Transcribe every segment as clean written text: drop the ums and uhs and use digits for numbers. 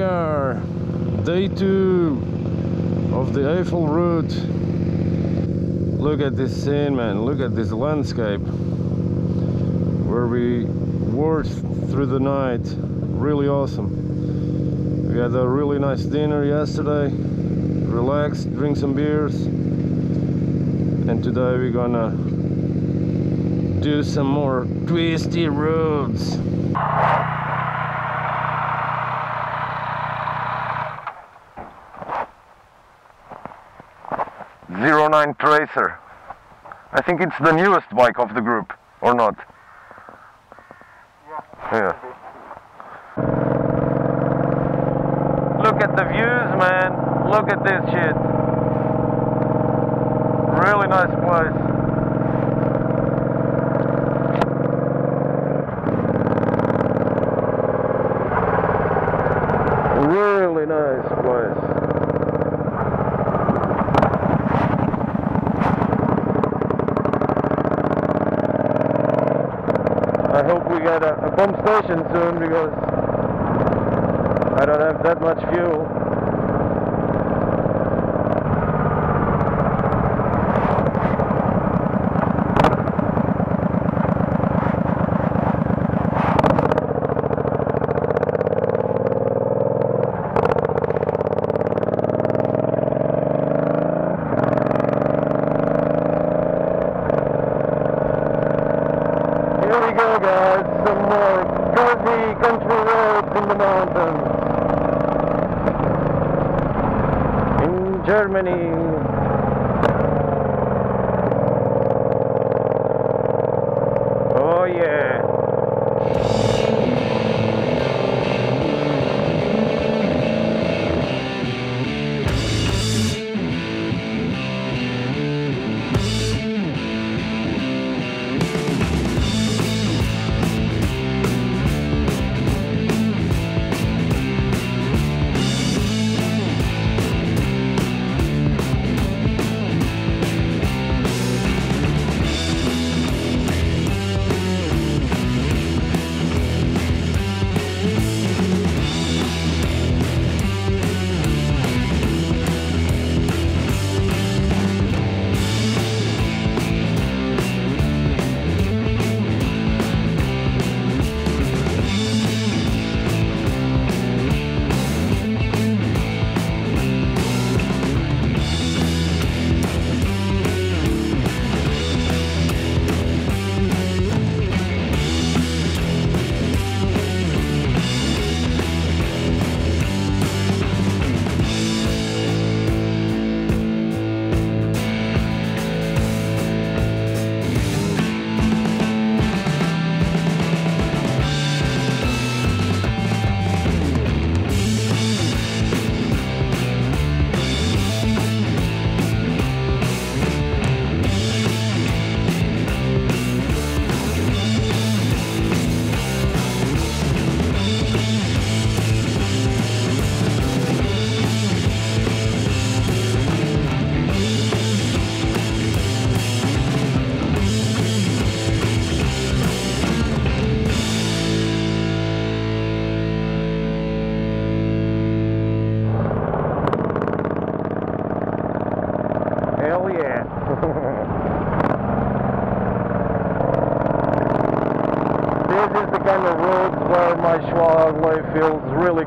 we are, day 2 of the Eiffel route. Look at this scene, man, look at this landscape where we walked through the night. Really awesome. We had a really nice dinner yesterday, relaxed, drink some beers, and today we're gonna do some more twisty roads. Nine Tracer. I think it's the newest bike of the group, or not? Yeah. Look at the views, man. Look at this shit. Really nice place. Pump station soon, because I don't have that much fuel.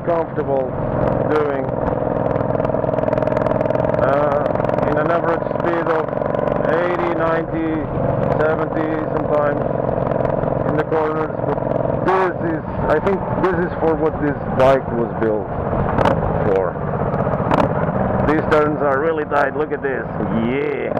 Comfortable doing in an average speed of 80, 90, 70 sometimes in the corners, but this is, I think this is for what this bike was built for. These turns are really tight, look at this, yeah!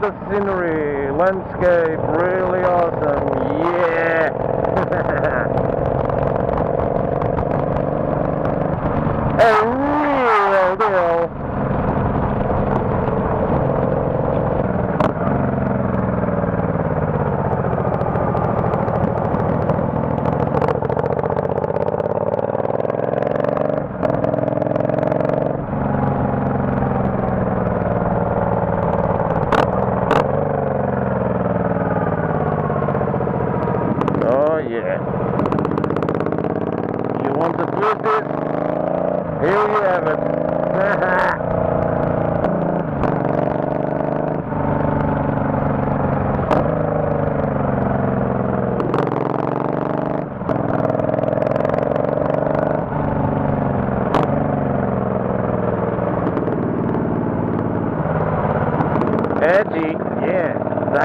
The scenery, landscape, really awesome, yeah! A real deal!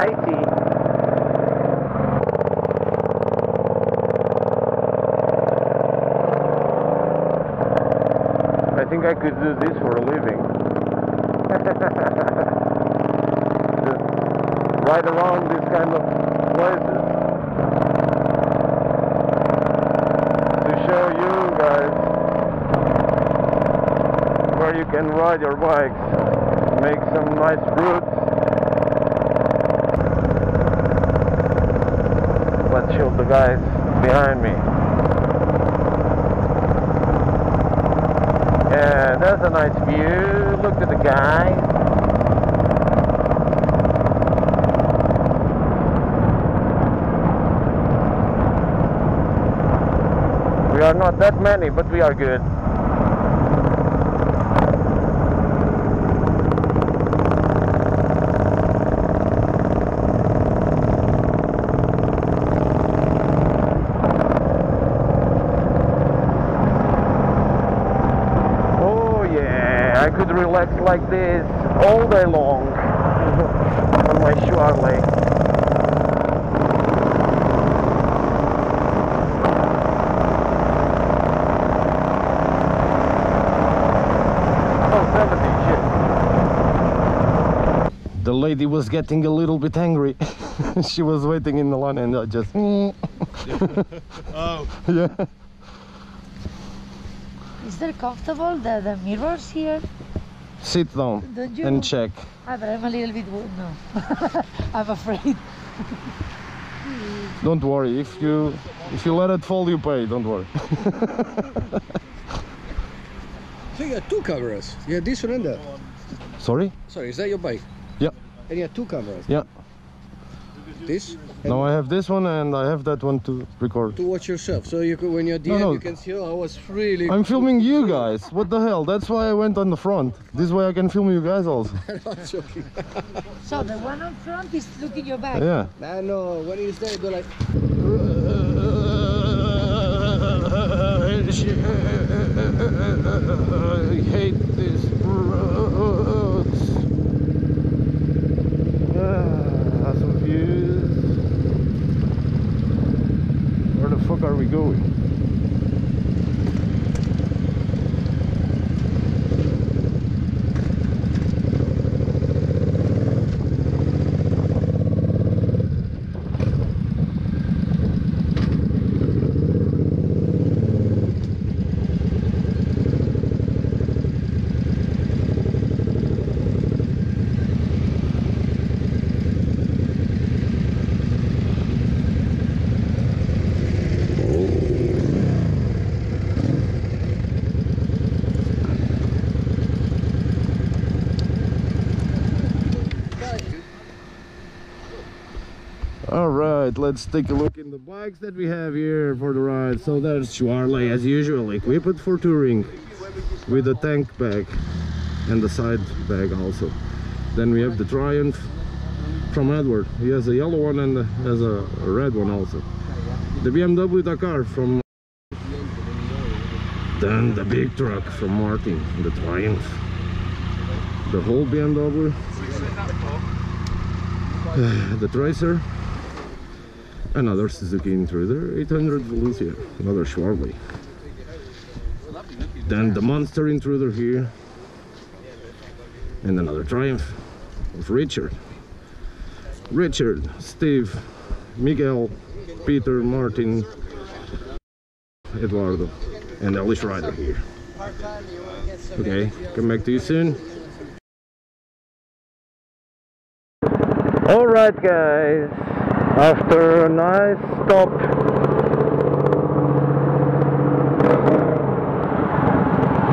90. I think I could do this for a living. Just ride around this kind of places to show you guys where you can ride your bikes, make some nice routes. Let's show the guys behind me. Yeah, that's a nice view. Look at the guy. We are not that many, but we are good. Like this all day long on my Schwertley. Oh, 70 shit. The lady was getting a little bit angry. She was waiting in the line and I just oh yeah. Is there comfortable the mirrors here? Sit down and check. Ah, but I'm a little bit worried now. I'm afraid. Don't worry. If you let it fall, you pay. Don't worry. So you had two cameras. You had this one and that. Sorry. Sorry. Is that your bike? Yeah. And you had two cameras. Yeah. This. No, I have this one and I have that one to record. To watch yourself, so you can, when you're at the end, you can see. Oh, I was really. I'm filming you guys. What the hell? That's why I went on the front. This way I can film you guys also. I'm joking. So the one on front is looking your back. Yeah. I know. When he's there, go like. I hate this road. That's some views. Where the fuck are we going? Let's take a look in the bikes that we have here for the ride. So there's Schwertley as usual, equipped for touring with a tank bag and the side bag also. Then we have the Triumph from Edward. He has a yellow one and has a red one also. The BMW Dakar from... Then the big truck from Martin, the Triumph. The whole BMW. The Tracer. Another Suzuki Intruder 800 Volusia, another Schwertley. Then the monster Intruder here, and another Triumph of Richard. Richard, Steve, Miguel, Peter, Martin, Eduardo, and Hellishrider here. Okay, come back to you soon. All right, guys. After a nice stop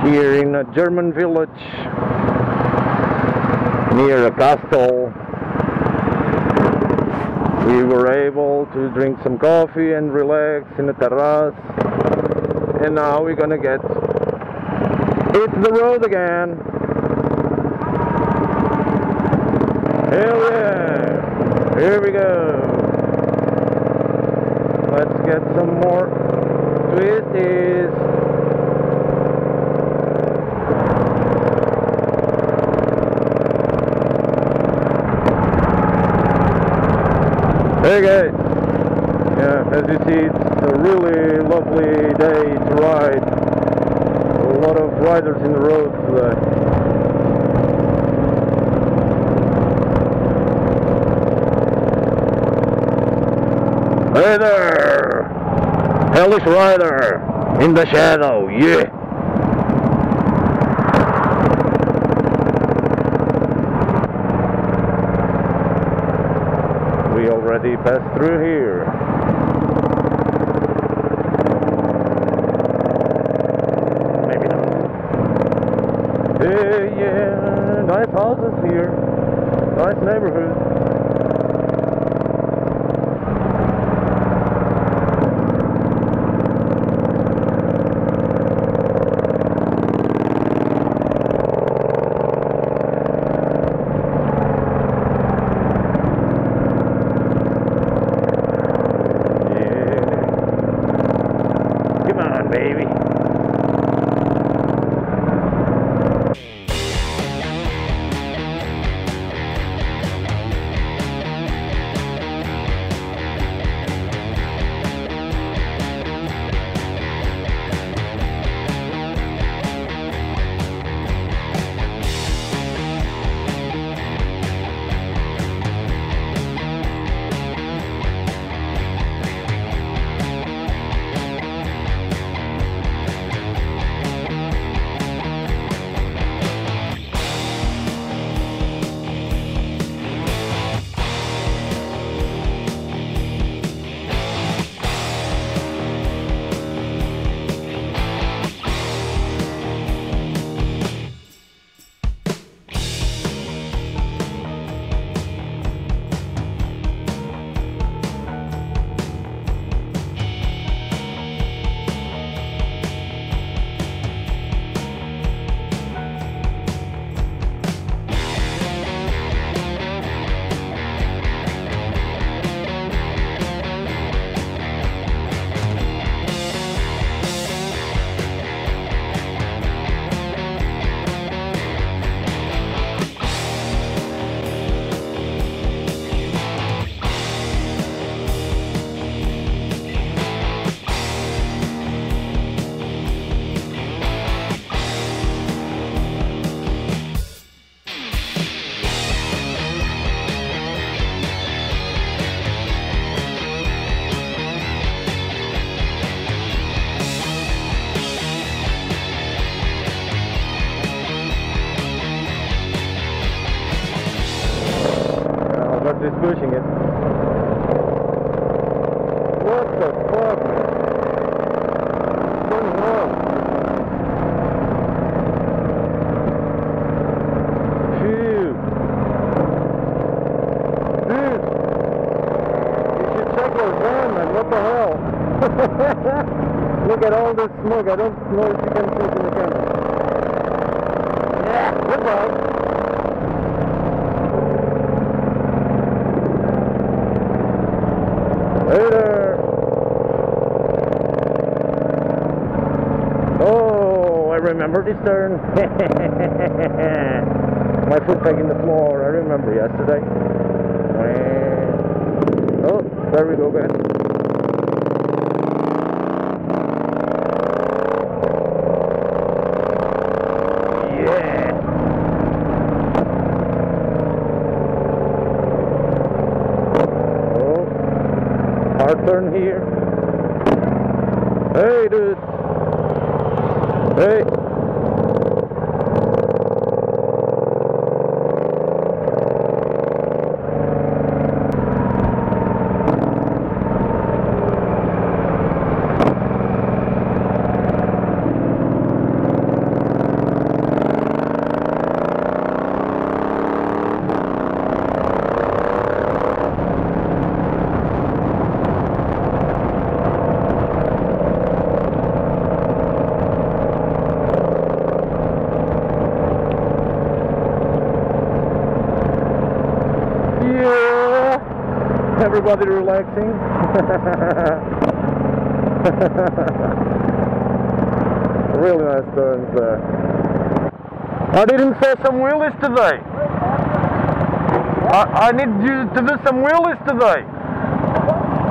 here in a German village near a castle, we were able to drink some coffee and relax in a terrace, and now we're gonna get hit the road again. Hell yeah! Here we go! Let's get some more twisties. As you see, it's a really lovely day to ride. A lot of riders in the road today. Hey there! Hellishrider in the shadow, yeah! We already passed through here. Maybe not. Yeah, nice houses here. Nice neighborhood. Is pushing it. What the fuck? What's going on? Phew. Dude! You should check your van, man. What the hell? Look at all this smoke. I don't know if you can see it in the camera. Yeah, goodbye. Later! Oh, I remember this turn! My foot back in the floor, I remember yesterday. Oh, there we go, guys. Turn here. Hey, dude. Hey. Everybody relaxing. Really nice turns there. I didn't say some wheelies today. I need you to do some wheelies today.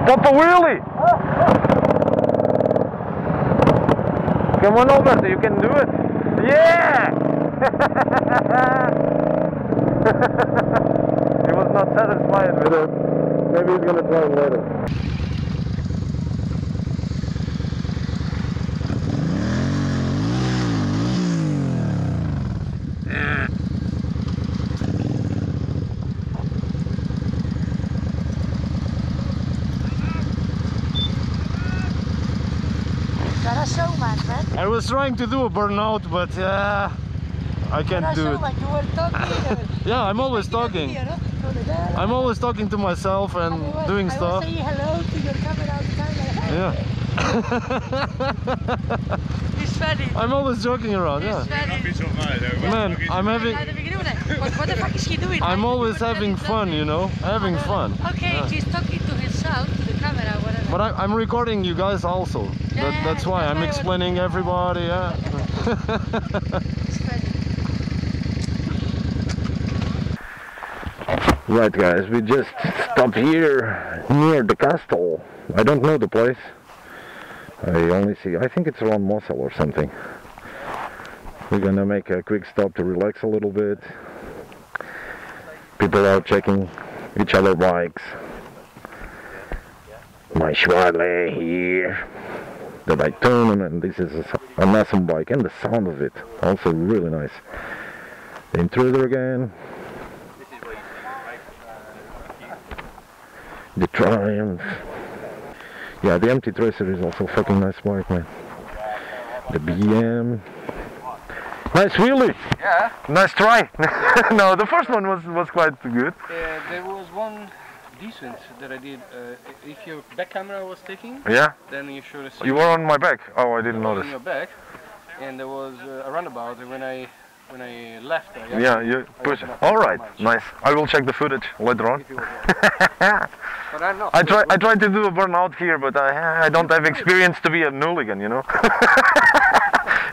Got the wheelie. Come on, Alberto, you can do it. Yeah! He was not satisfied with it. Maybe he's gonna try it later. I was trying to do a burnout, but I can't do it. Like you were talking. Yeah, I'm always talking. I'm always talking to myself and doing stuff. I was saying hello to your camera all the time. Yeah. It's funny. I'm always joking around. Yeah. Man, I'm having. What the fuck is he doing? I'm always having fun, you know. Having fun. Okay, yeah. She's talking to herself, to the camera, whatever. But I'm recording you guys also. That's why I'm explaining everybody, yeah. Right guys, we just stopped here near the castle. I don't know the place. I think it's around Mosel or something. We're gonna make a quick stop to relax a little bit. People are checking each other bikes. My Schwertley here. That I turn, and this is an awesome bike, and the sound of it also really nice. The Intruder again, the Triumph. Yeah, the Nine Tracer is also a fucking nice bike, man. The BM, nice wheelie. Yeah. Nice try. No, the first one was quite good. There was one decent that I did. If your back camera was taking, yeah, then you should have seen. You were on my back. Oh, I didn't notice. On your back, and there was a roundabout, and when I left, yeah, you push. All right, nice. I will check the footage later on. But I'm not. I tried to do a burnout here, but I don't have experience to be a hooligan, you know.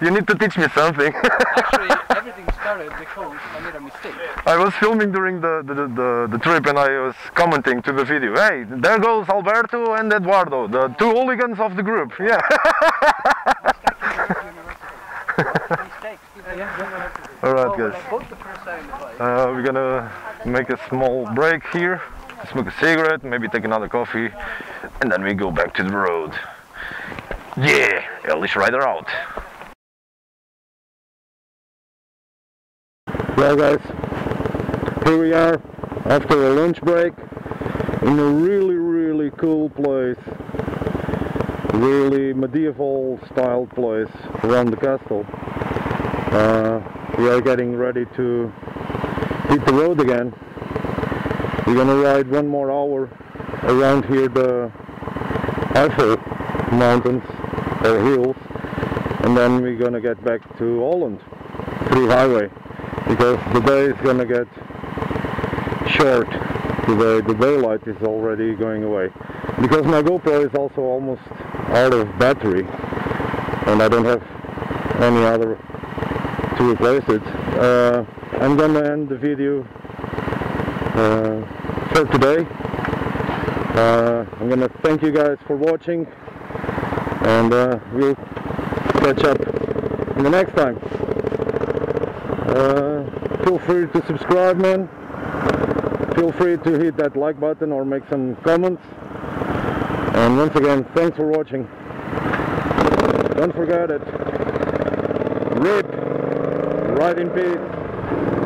You need to teach me something. Actually, everything started because I made a mistake. I was filming during the trip, and I was commenting to the video, hey, there goes Alberto and Eduardo, the two hooligans of the group. Yeah. Alright guys, we're gonna make a small break here, smoke a cigarette, maybe take another coffee, and then we go back to the road. Yeah, Hellishrider out. Well guys, here we are after a lunch break in a really cool place, really medieval style place around the castle. We are getting ready to hit the road again. We're gonna ride one more hour around here the Eiffel mountains or hills, and then we're gonna get back to Holland through highway. Because the day is gonna get short today, the daylight is already going away. Because my GoPro is also almost out of battery, and I don't have any other to replace it. I'm gonna end the video for today. I'm gonna thank you guys for watching, and we'll catch up in the next time. Feel free to subscribe, man. Feel free to hit that like button or make some comments. And once again, thanks for watching. Don't forget it. RIP. Ride in peace.